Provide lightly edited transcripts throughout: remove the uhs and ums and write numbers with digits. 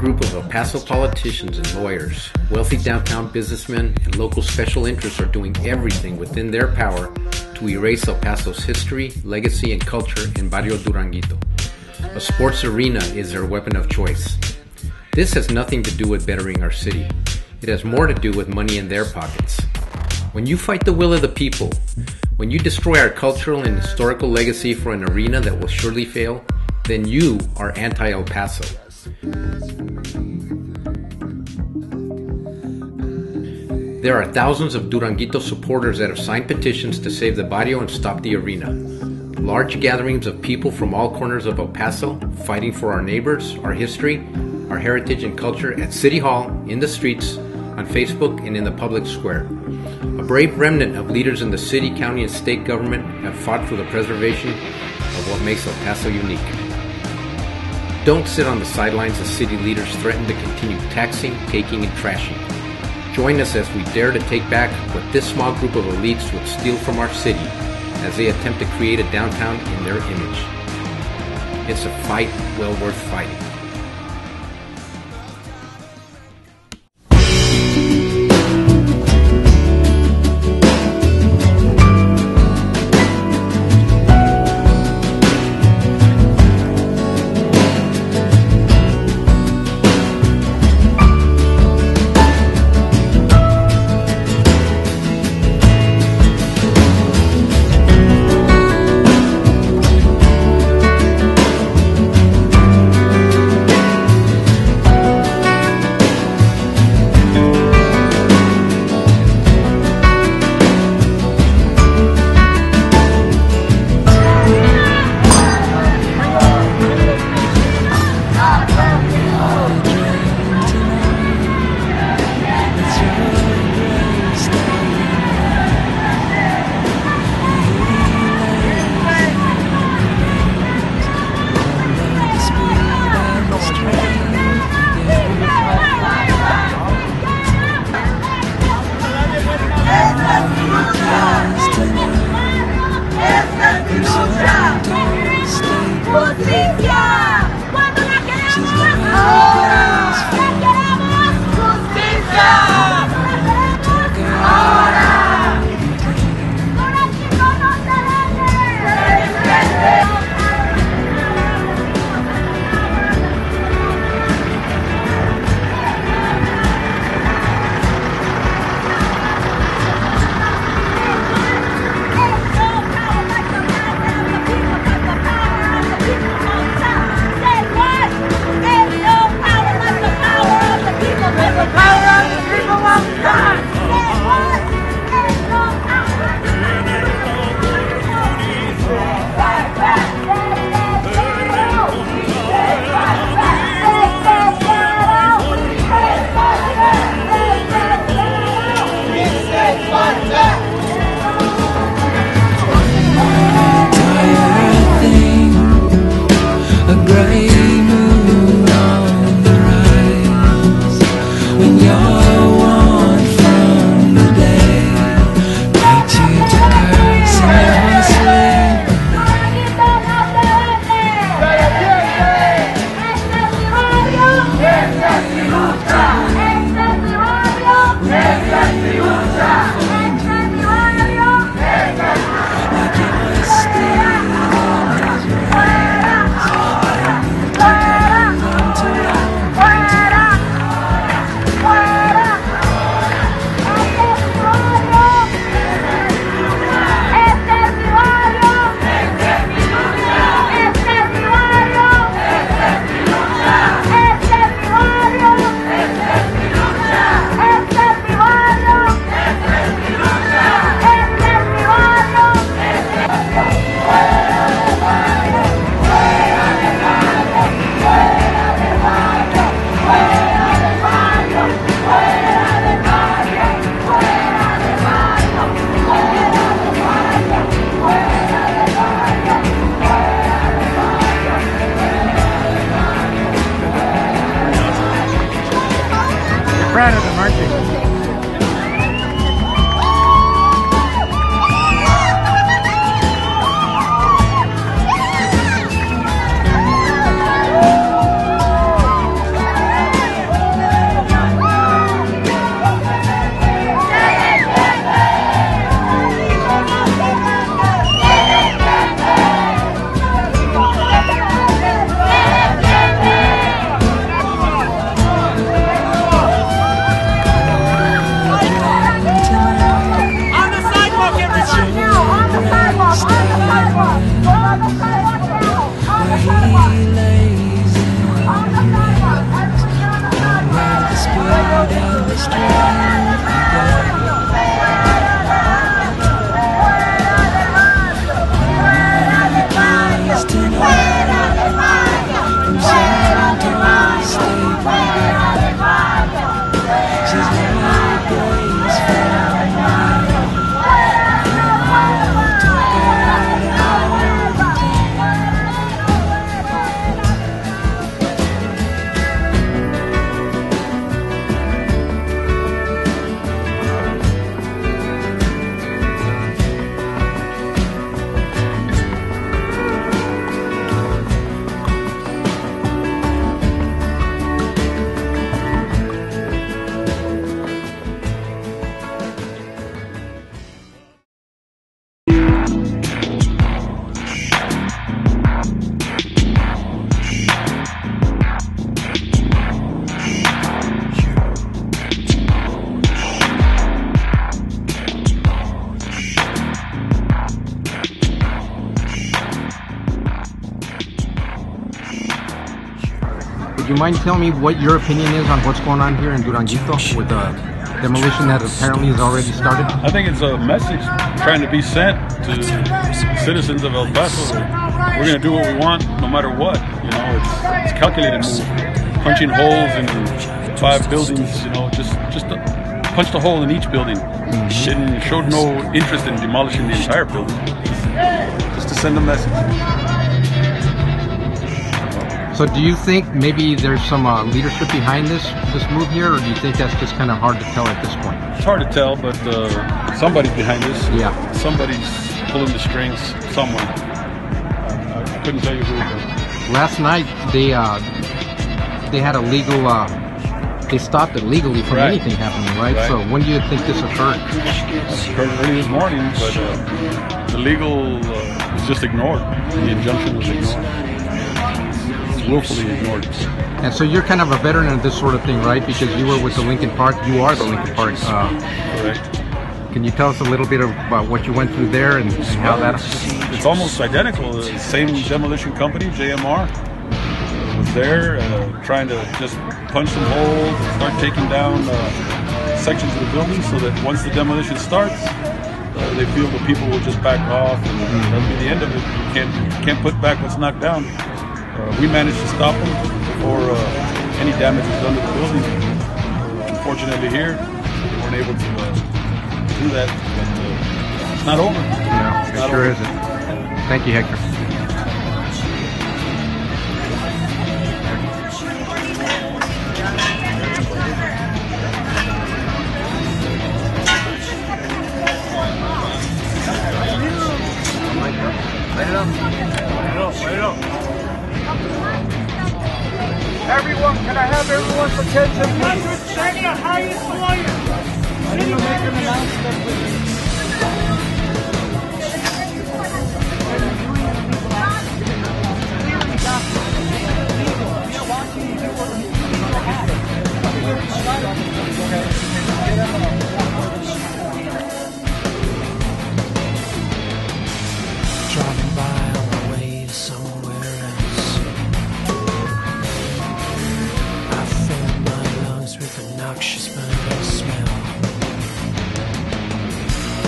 group of El Paso politicians and lawyers, wealthy downtown businessmen, and local special interests are doing everything within their power to erase El Paso's history, legacy, and culture in Barrio Duranguito. A sports arena is their weapon of choice. This has nothing to do with bettering our city. It has more to do with money in their pockets. When you fight the will of the people, when you destroy our cultural and historical legacy for an arena that will surely fail, then you are anti-El Paso. There are thousands of Duranguito supporters that have signed petitions to save the barrio and stop the arena. Large gatherings of people from all corners of El Paso fighting for our neighbors, our history, our heritage and culture at City Hall, in the streets, on Facebook, and in the public square. A brave remnant of leaders in the city, county, and state government have fought for the preservation of what makes El Paso unique. Don't sit on the sidelines as city leaders threaten to continue taxing, taking, and trashing. Join us as we dare to take back what this small group of elites would steal from our city as they attempt to create a downtown in their image. It's a fight well worth fighting. you mind telling me what your opinion is on what's going on here in Duranguito with the demolition that apparently has already started? I think it's a message trying to be sent to citizens of El Paso. We're going to do what we want no matter what. You know, it's calculated move. Punching holes in 5 buildings, you know, just punched a hole in each building. Mm-hmm. And showed no interest in demolishing the entire building. Just to send a message. So do you think maybe there's some leadership behind this move here, or do you think that's just kind of hard to tell at this point? It's hard to tell, but somebody's behind this. Yeah. Somebody's pulling the strings somewhere. I couldn't tell you who it was. Last night they had a legal, they stopped it legally from anything happening, right? So when do you think this occurred? It occurred early this morning, but the legal was just ignored. The injunction was ignored. Willfully ignored. And so you're kind of a veteran of this sort of thing, right? Because you were with the Lincoln Park. You are the Lincoln Park. Correct. Can you tell us a little bit about what you went through there and how that? It's almost identical. The same demolition company, JMR, was there trying to just punch some holes and start taking down sections of the building so that once the demolition starts, they feel the people will just back off, and that'll be the end of it. You can't put back what's knocked down. We managed to stop them before any damage was done to the building. Unfortunately here, we weren't able to do that, but it's not over. No, it sure isn't. Thank you, Hector. Everyone, can I have everyone's attention? Check the highest lawyer. I need to make an announcement for you. We are watching you do what legal happens. Driving by on the way to somewhere else. With a noxious burning smell.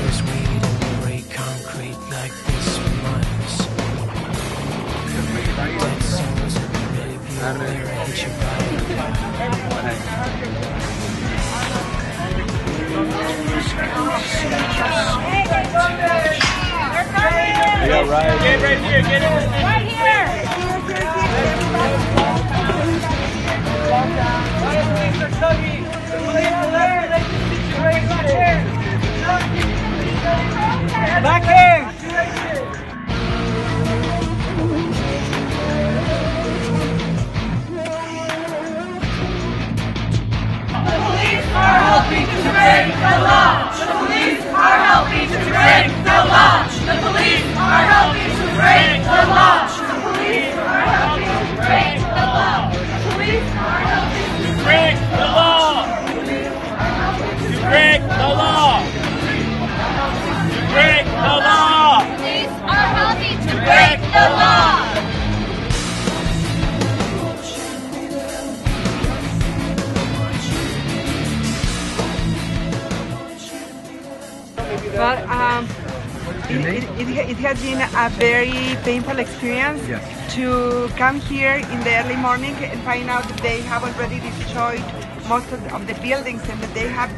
There's weed and gray concrete like this for miles. Dead souls of the really beautiful air hit you by. Yeah, right. Get right here, get it right here. Back in! The police are helping to break the law! The police are helping to break the law! The police are helping to break the law! The police are helping to break the law! The police are helping to break the law! To break the law! To break the law! The police are helping to break the law! Well, it has been a very painful experience to come here in the early morning and find out that they have already destroyed most of the buildings and that they have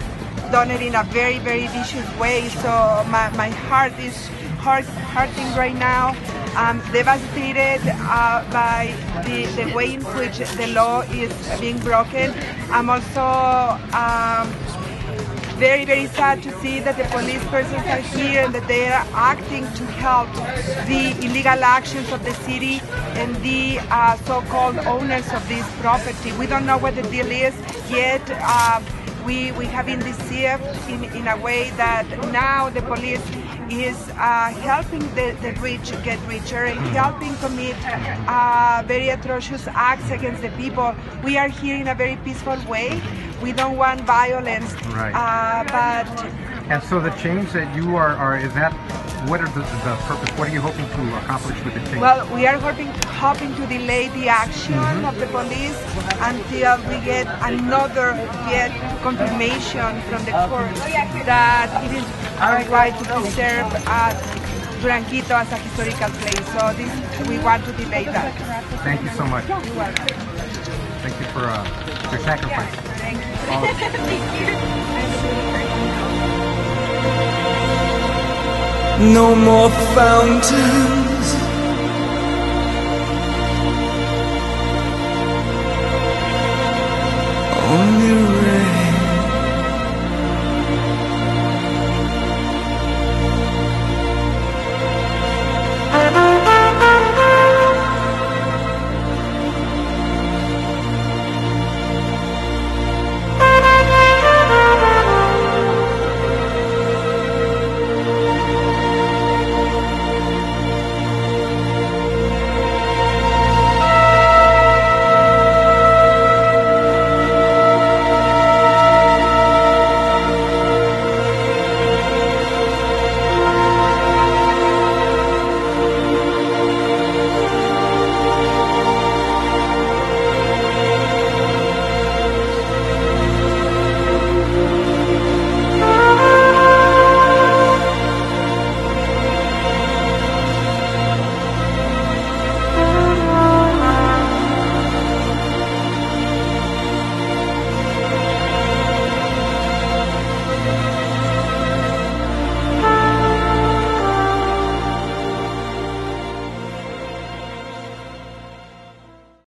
done it in a very, very vicious way. So my heart is hurting right now. I'm devastated by the way in which the law is being broken. I'm also very, very sad to see that the police persons are here and that they are acting to help the illegal actions of the city and the so-called owners of this property. We don't know what the deal is yet. We have been deceived in a way that now the police is helping the rich get richer and helping commit very atrocious acts against the people. We are here in a very peaceful way. We don't want violence, but And so the change that you are, what is the purpose? What are you hoping to accomplish with the change? Well, we are hoping to delay the action of the police until we get another confirmation from the court that it is our right to preserve Duranguito as a historical place. So this, we want to delay that. Thank you so much. You're welcome. Thank you for your sacrifice. Thank you. No more fountains.